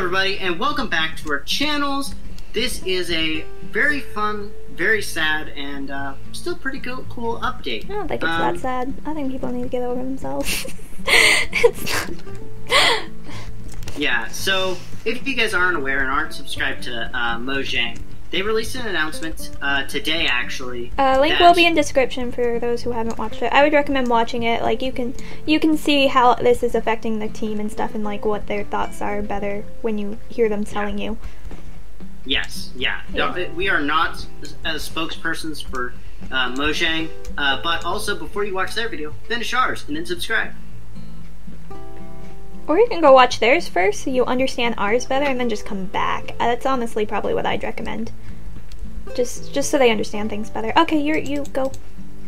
everybody, and welcome back to our channels. This is a very fun, very sad, and still pretty cool update. I don't think it's that sad. I think people need to get over themselves. It's not... Yeah, so if you guys aren't aware and aren't subscribed to Mojang, they released an announcement today, actually. Link will be in description for those who haven't watched it. I would recommend watching it. Like, you can see how this is affecting the team and stuff, and like what their thoughts are better when you hear them telling you. Yes, yeah. No, we are not as spokespersons for Mojang, but also before you watch their video, finish ours and then subscribe. Or you can go watch theirs first so you understand ours better and then just come back. That's honestly probably what I'd recommend. Just so they understand things better. Okay, you go.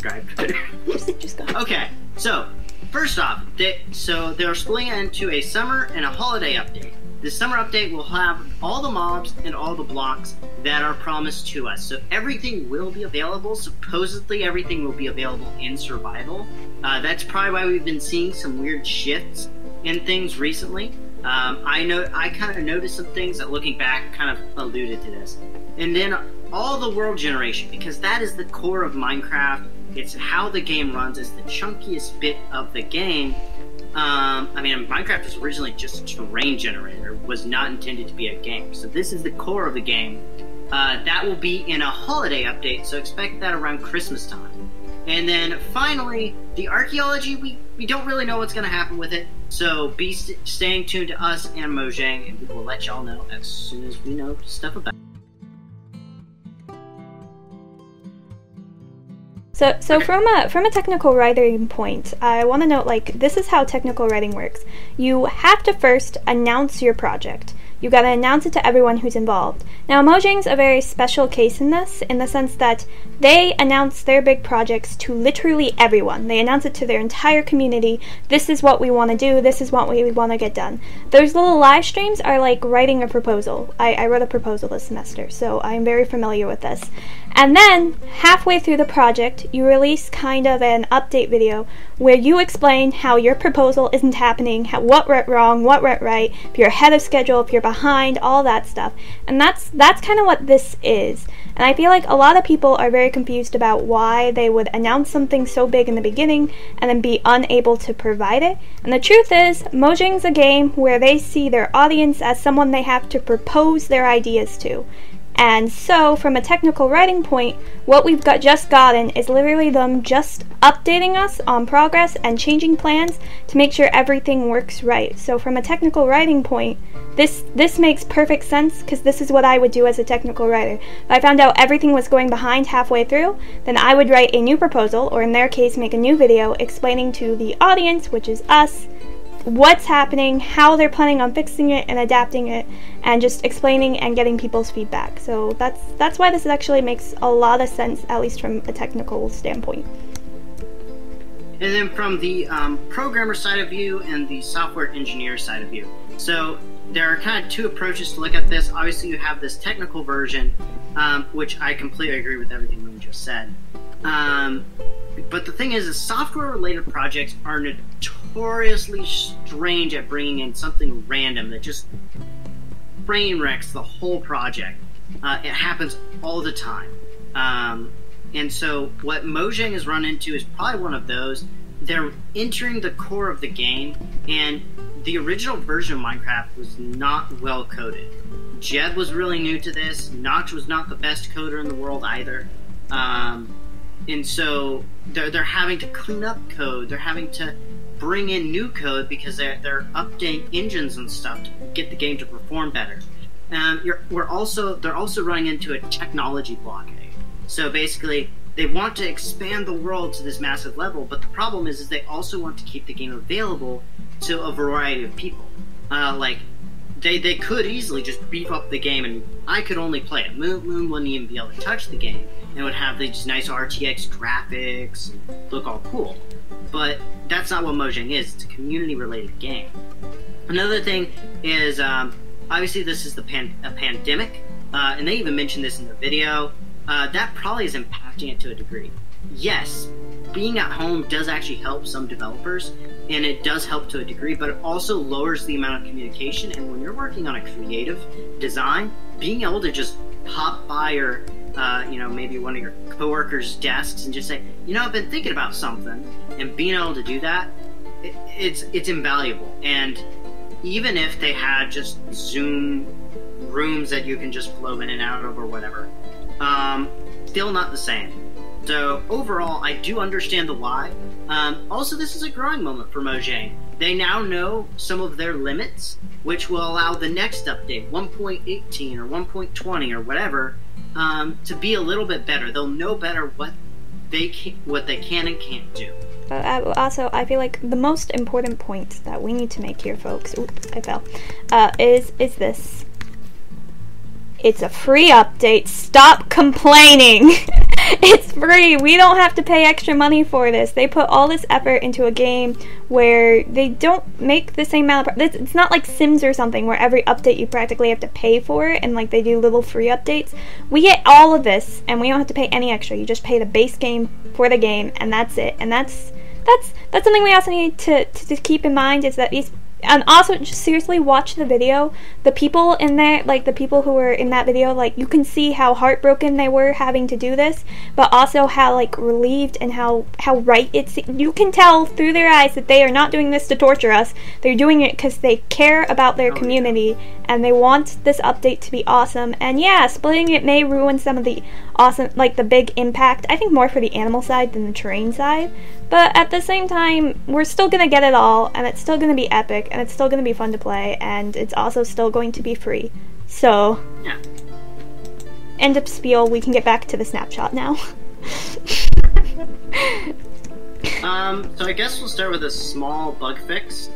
Just go. Okay, so first off, they're splitting it into a summer and a holiday update. The summer update will have all the mobs and all the blocks that are promised to us. So everything will be available. Supposedly everything will be available in survival. That's probably why we've been seeing some weird shifts in things recently. I kind of noticed some things that, looking back, kind of alluded to this. And then all the world generation, because that is the core of Minecraft. It's how the game runs. It's the chunkiest bit of the game. I mean, Minecraft was originally just a terrain generator. It was not intended to be a game. So this is the core of the game. That will be in a holiday update, so expect that around Christmas time. And then finally, the archaeology, we don't really know what's going to happen with it. So be staying tuned to us and Mojang, and we will let y'all know as soon as we know stuff about it. So from a technical writing point, I want to note, like, this is how technical writing works. You have to first announce your project. You gotta announce it to everyone who's involved. Now, Mojang's a very special case in this, in the sense that they announce their big projects to literally everyone. They announce it to their entire community. This is what we want to do. This is what we want to get done. Those little live streams are like writing a proposal. I wrote a proposal this semester, so I'm very familiar with this. And then, halfway through the project, you release kind of an update video where you explain how your proposal isn't happening, what went wrong, what went right, if you're ahead of schedule, if you're behind, all that stuff. And that's kind of what this is. And I feel like a lot of people are very confused about why they would announce something so big in the beginning and then be unable to provide it. And the truth is, Mojang's a game where they see their audience as someone they have to propose their ideas to. And so, from a technical writing point, what we've just gotten is literally them just updating us on progress and changing plans to make sure everything works right. So from a technical writing point, this makes perfect sense, because this is what I would do as a technical writer. If I found out everything was going behind halfway through, then I would write a new proposal, or in their case, make a new video explaining to the audience, which is us, what's happening, how they're planning on fixing it and adapting it, and just explaining and getting people's feedback. So that's why this actually makes a lot of sense, at least from a technical standpoint. And then from the programmer side of view and the software engineer side of view. So there are kind of two approaches to look at this. Obviously, you have this technical version, which I completely agree with everything we just said. But the thing is software-related projects are notoriously strange at bringing in something random that just brain wrecks the whole project. It happens all the time. And so what Mojang has run into is probably one of those. They're entering the core of the game, and the original version of Minecraft was not well-coded. Jed was really new to this. Notch was not the best coder in the world either. And so they're having to clean up code. They're having to bring in new code because they're updating engines and stuff to get the game to perform better. They're also running into a technology blockade. So basically, they want to expand the world to this massive level, but the problem is they also want to keep the game available to a variety of people. Like, they could easily just beef up the game, and I could only play it. Moon wouldn't even be able to touch the game, and would have these nice RTX graphics and look all cool. But that's not what Mojang is. It's a community-related game. Another thing is, obviously this is a pandemic, and they even mentioned this in their video. That probably is impacting it to a degree. Yes, being at home does actually help some developers, and it does help to a degree, but it also lowers the amount of communication. And when you're working on a creative design, being able to just pop by your, you know, maybe one of your coworkers' desks and just say, you know, I've been thinking about something, and being able to do that, it's invaluable. And even if they had just Zoom rooms that you can just flow in and out of or whatever, still not the same. So overall, I do understand the why. Also, this is a growing moment for Mojang. They now know some of their limits, which will allow the next update, 1.18 or 1.20 or whatever, to be a little bit better. They'll know better what they can and can't do. Also, I feel like the most important point that we need to make here, folks, oops, I fell, is this. It's a free update. Stop complaining. It's free. We don't have to pay extra money for this. They put all this effort into a game where they don't make the same amount of... It's not like Sims or something where every update you practically have to pay for it, and like they do little free updates. We get all of this and we don't have to pay any extra. You just pay the base game for the game, and that's it. And that's something we also need to keep in mind, is that these... And also, just seriously watch the video. The people in there, like the people who were in that video, like you can see how heartbroken they were having to do this, but also how like relieved and how right it's. You can tell through their eyes that they are not doing this to torture us. They're doing it because they care about their community, and they want this update to be awesome. And yeah, splitting it may ruin some of the awesome, like the big impact. I think more for the animal side than the terrain side. But at the same time, we're still going to get it all, and it's still going to be epic, and it's still going to be fun to play, and it's also still going to be free. So, yeah. End of spiel, we can get back to the snapshot now. So I guess we'll start with a small bug fix,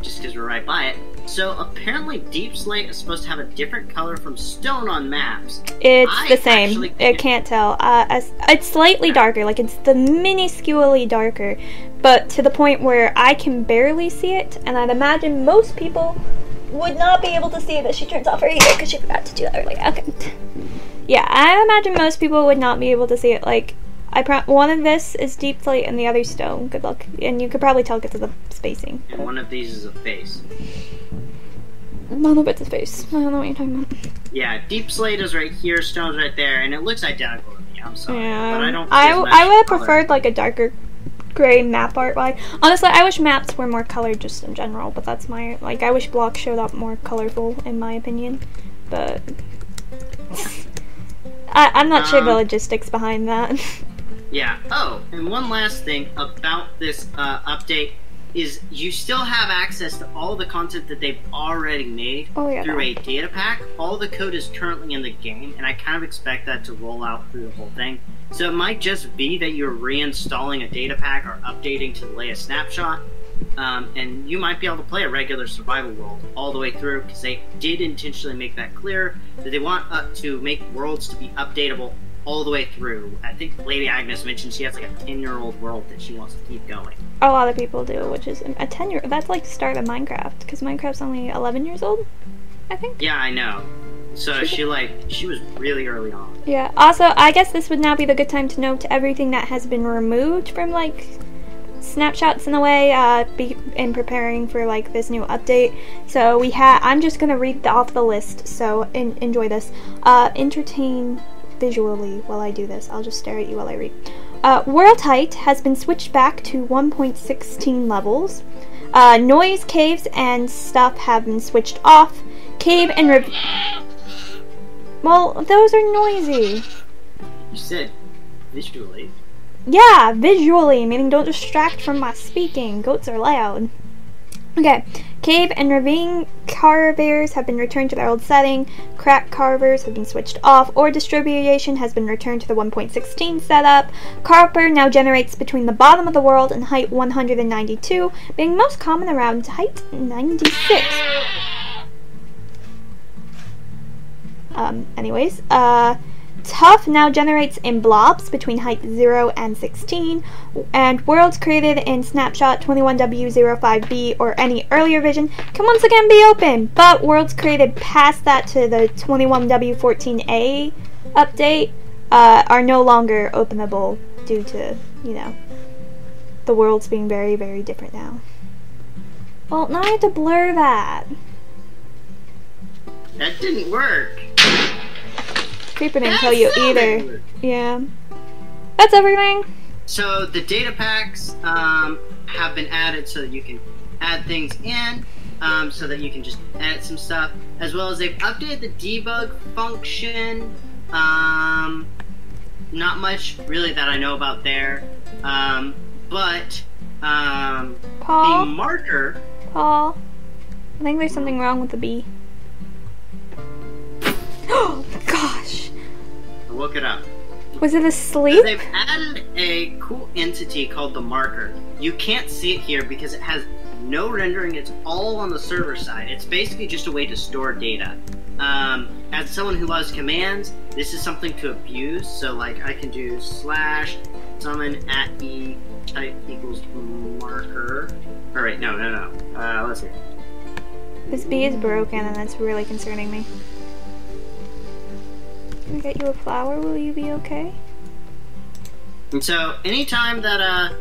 just because we're right by it. So apparently deep slate is supposed to have a different color from stone on maps. It's the same. It can't tell. It's slightly darker, like it's the minusculely darker, but to the point where I can barely see it, and I'd imagine most people would not be able to see it, but she turns off her ego because she forgot to do that earlier. Okay. Yeah, I imagine most people would not be able to see it. Like, one of this is deep slate and the other stone. Good luck. And you could probably tell because of the spacing. And one of these is a face. None of it's a face. I don't know what you're talking about. Yeah, deep slate is right here, stone's right there, and it looks identical to me. I'm sorry, yeah, but I don't. I would have preferred like a darker gray map art. Like, honestly, I wish maps were more colored just in general. But that's my like. I wish blocks showed up more colorful, in my opinion. But I'm not sure the logistics behind that. Yeah. Oh, and one last thing about this update is you still have access to all the content that they've already made through a data pack. All the code is currently in the game, and I kind of expect that to roll out through the whole thing. So it might just be that you're reinstalling a data pack or updating to the latest snapshot, and you might be able to play a regular survival world all the way through, because they did intentionally make that clear, that they want to make worlds to be updatable all the way through. I think Lady Agnes mentioned she has like a 10-year-old world that she wants to keep going. A lot of people do, which is a 10-year. That's like the start of Minecraft, because Minecraft's only 11 years old, I think. Yeah, I know. So she was really early on. Yeah. Also, I guess this would now be the good time to note everything that has been removed from like snapshots in a way, in preparing for like this new update. So we had. I'm just gonna read off the list. So enjoy this. Entertain. Visually while I do this. I'll just stare at you while I read. World height has been switched back to 1.16 levels. Noise, caves, and stuff have been switched off. Cave and well, those are noisy. You said visually. Yeah, visually, meaning don't distract from my speaking. Goats are loud. Okay, cave and ravine carvers have been returned to their old setting, crack carvers have been switched off, ore distribution has been returned to the 1.16 setup, copper now generates between the bottom of the world and height 192, being most common around height 96. Tough now generates in blobs between height 0 and 16, and worlds created in snapshot 21W05B or any earlier vision can once again be open, but worlds created past that to the 21W14A update are no longer openable due to, you know, the world's being very, very different now. Well, now I have to blur that. That didn't work. Creeper didn't tell you either. Yeah. That's everything. So the data packs have been added so that you can add things in, so that you can just edit some stuff, as well as they've updated the debug function. Not much really that I know about there, but Paul? The marker. Paul, I think there's something wrong with the bee. Oh gosh! Look it up. Was it asleep? So they've added a cool entity called the Marker. You can't see it here because it has no rendering. It's all on the server side. It's basically just a way to store data. As someone who loves commands, this is something to abuse. So like I can do slash summon at e type equals marker. All right, no. Let's see. This bee is broken and that's really concerning me. Can I get you a flower? Will you be okay? And so, anytime that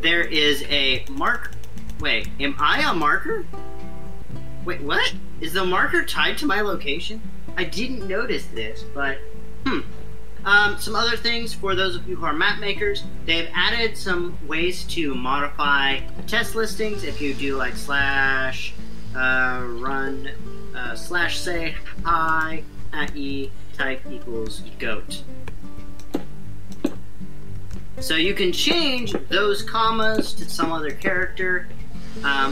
there is a mark, wait, am I a marker? Wait, what? Is the marker tied to my location? I didn't notice this, but some other things for those of you who are map makers. They've added some ways to modify test listings. If you do like slash run slash say hi at e type equals goat. So you can change those commas to some other character. I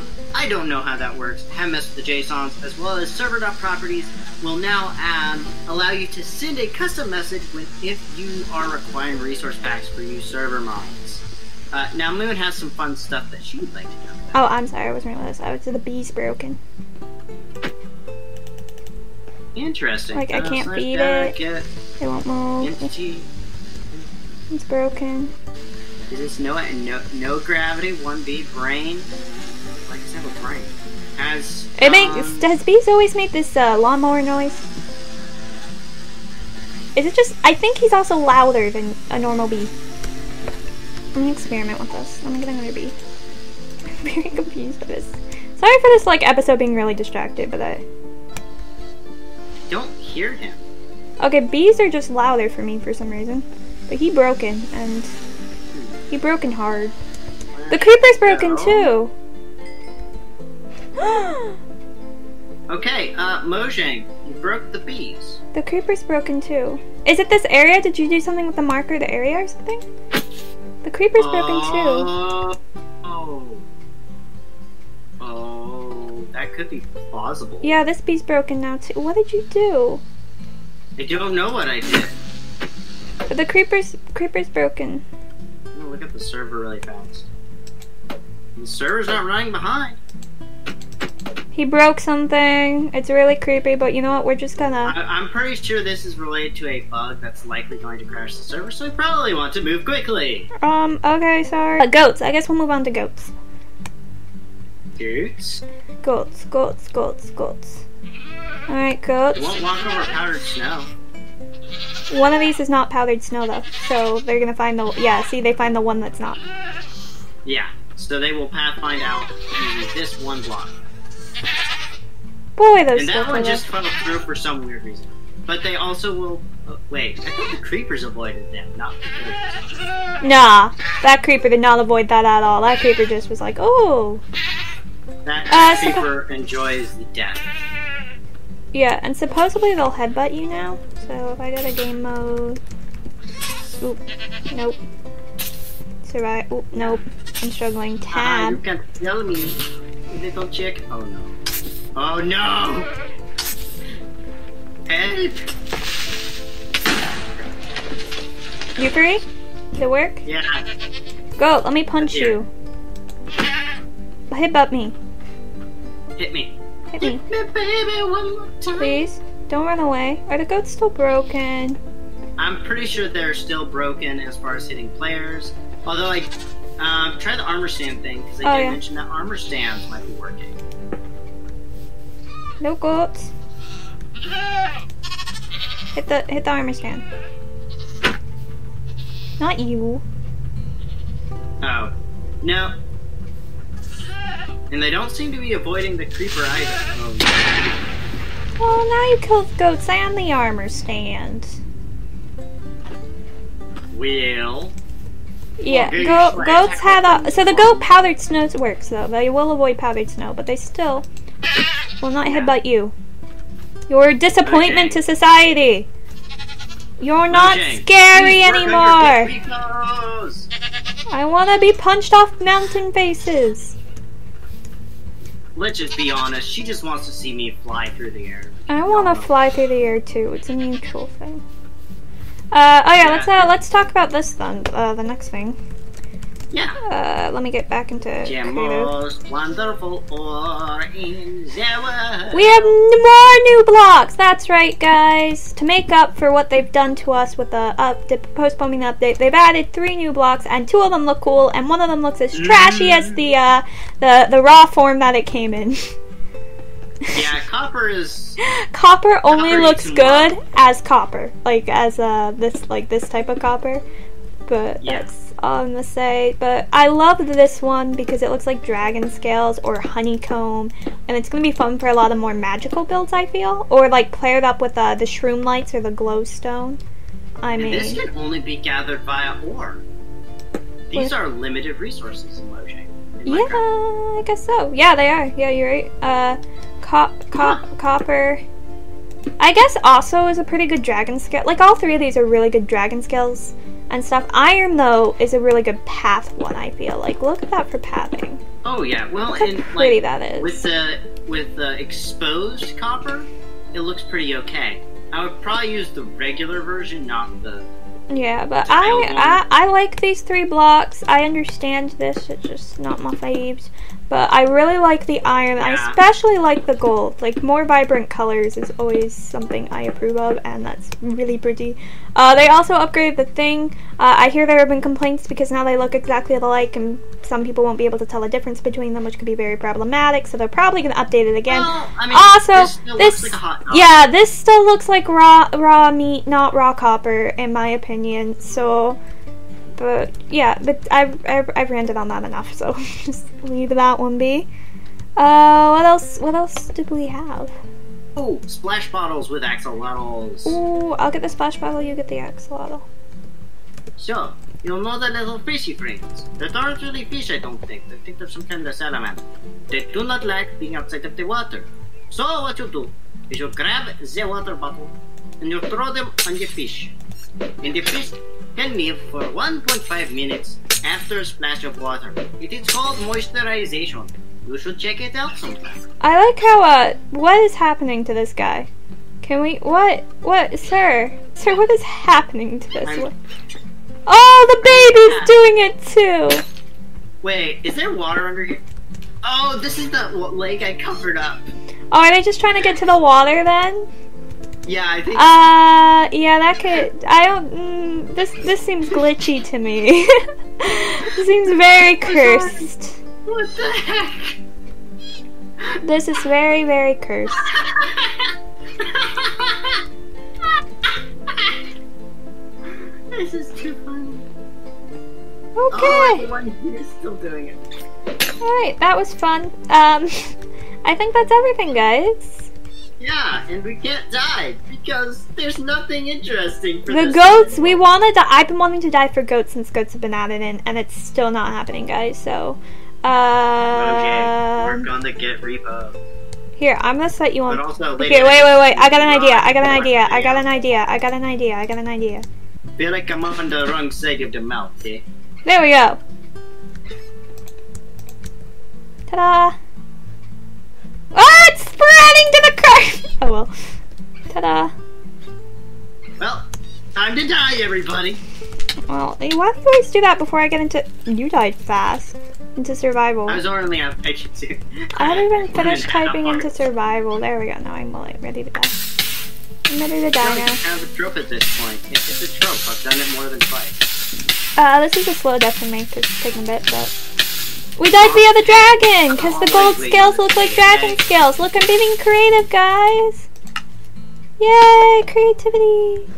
don't know how that works. I haven't messed with the JSONs, as well as server.properties will now allow you to send a custom message if you are requiring resource packs for new server mods. Now Moon has some fun stuff that she would like to know about. Oh, I'm sorry, I wasn't realized. I would say the bee's broken. Interesting. Like, I can't feed it. It won't move. Entity. It's broken. Is this no gravity? One bee brain? Like, it's not a brain. Has. It makes. Does bees always make this lawnmower noise? Is it just. I think he's also louder than a normal bee. Let me experiment with this. Let me get another bee. I'm very confused with this. Sorry for this, like, episode being really distracted, but I. Don't hear him. Okay, bees are just louder for me for some reason. But he broken, and he broken hard. The creeper's broken too. Okay, Mojang, you broke the bees. The creeper's broken too. Is it this area? Did you do something with the marker, the area or something? The creeper's broken too. That could be plausible. Yeah, this bee's broken now too. What did you do? I don't know what I did. But the creeper's broken. I'm gonna look at the server really fast. The server's not running behind. He broke something. It's really creepy, but you know what? We're just gonna. I'm pretty sure this is related to a bug that's likely going to crash the server, so I probably want to move quickly. Okay, sorry. Goats. I guess we'll move on to goats. Goats. Alright, goats. They won't walk over powdered snow. One of these is not powdered snow, though. So they're gonna find the. Yeah, see, they find the one that's not. Yeah, so they will pathfind out using this one block. Boy, those. And that one just fell through for some weird reason. But they also will. Oh, wait, I thought the creepers avoided them, not the creepers. Nah, that creeper did not avoid that at all. That creeper just was like, oh. That creeper enjoys the death. Yeah, and supposedly they'll headbutt you now. So if I go to game mode. Oop. Nope. Survive. Oop. Nope. I'm struggling. Tab. You can tell me, little chick. Oh no. Oh no! Help! You free? Did it work? Yeah. Go, let me punch you. Headbutt me. Hit me. Hit me. Hit me, baby, one more time. Please, don't run away. Are the goats still broken? I'm pretty sure they're still broken as far as hitting players. Although I try the armor stand thing because I did mention that armor stands might be working. No goats. Hit the armor stand. Not you. Oh. No. And they don't seem to be avoiding the creeper either. Oh, yeah. Well, now you killed goats and the armor stand. Well... yeah, goats have a... So the goat powdered snow works, though. They will avoid powdered snow, but they still will not headbutt you. You're a disappointment to society. You're not scary anymore. I want to be punched off mountain faces. Let's just be honest. She just wants to see me fly through the air. I want to fly through the air, too. It's a mutual thing. Oh yeah, let's talk about this then. The next thing. Yeah. Let me get back into most wonderful ore in the world. We have more new blocks. That's right, guys. To make up for what they've done to us with the postponing the update, they've added 3 new blocks, and 2 of them look cool, and 1 of them looks as trashy as the raw form that it came in. Yeah, copper is... copper only looks good as copper. Like, as, this type of copper. But that's all I'm gonna say. But I love this one because it looks like dragon scales or honeycomb. And it's gonna be fun for a lot of more magical builds, I feel. Or, like, paired up with, the shroom lights or the glowstone. I mean... and this can only be gathered via ore. These are limited resources in Mojang. Yeah, I guess so. Yeah, they are. Yeah, you're right. Copper, I guess, also is a pretty good dragon scale. Like, all 3 of these are really good dragon scales and stuff. Iron, though, is a really good path one, I feel. Like, look at that for pathing. Oh, yeah. Well, look and, pretty like, that is. With the exposed copper, it looks pretty okay. I would probably use the regular version, not the... yeah, but I like these 3 blocks. I understand this. It's just not my faves. But I really like the iron. Yeah. I especially like the gold. Like, more vibrant colors is always something I approve of, and that's really pretty. They also upgraded the thing. I hear there have been complaints because now they look exactly alike, and some people won't be able to tell the difference between them, which could be very problematic, so they're probably going to update it again. Well, I mean, also, this looks like a hot dog. Yeah, this still looks like raw meat, not raw copper, in my opinion, so... but yeah, but I've ranted on that enough, so just leave that one be. What else did we have? Oh, splash bottles with axolotls. Ooh, I'll get the splash bottle, you get the axolotl. So, you'll know the little fishy friends. They aren't really fish, I don't think. I think they're some kind of salamander. They do not like being outside of the water. So what you do is you grab the water bottle and you throw them on the fish. And the fish can live for 1.5 minutes after a splash of water. It is called moisturization. You should check it out sometime. I like how, what is happening to this guy? Can we, what, sir? Sir, what is happening to this one? Oh, the baby's doing it too! Wait, is there water under here? Oh, this is the lake I covered up. Oh, are they just trying to get to the water then? Yeah, I think. Yeah, that could. I don't. This seems glitchy to me. This seems very cursed. What the heck? This is very, very cursed. This is too funny. Okay. Oh, everyone here is still doing it. All right, that was fun. I think that's everything, guys. Yeah, and we can't die because there's nothing interesting for the goats. We want to die. I've been wanting to die for goats since goats have been added in, and it's still not happening, guys. So, okay, we're gonna get repo. Here, I'm gonna set you on. But also, okay, wait. I got an idea. Feel like I'm on the wrong side of the mouth, eh? There we go. Ta-da! Oh, it's spreading to the curve! Oh well. Ta-da. Well, time to die, everybody. Well, why do you always do that before I get into... You died fast. Into survival. I was only on page 2. I haven't even finished typing into survival. There we go. Now I'm ready to die. I'm ready to die now. It's kind of a trope at this point. It's a trope. I've done it more than twice. This is a slow death for me. It's taking a bit, but... we died via the dragon, because the gold scales look like dragon scales. Look, I'm being creative, guys. Yay, creativity.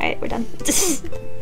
Alright, we're done.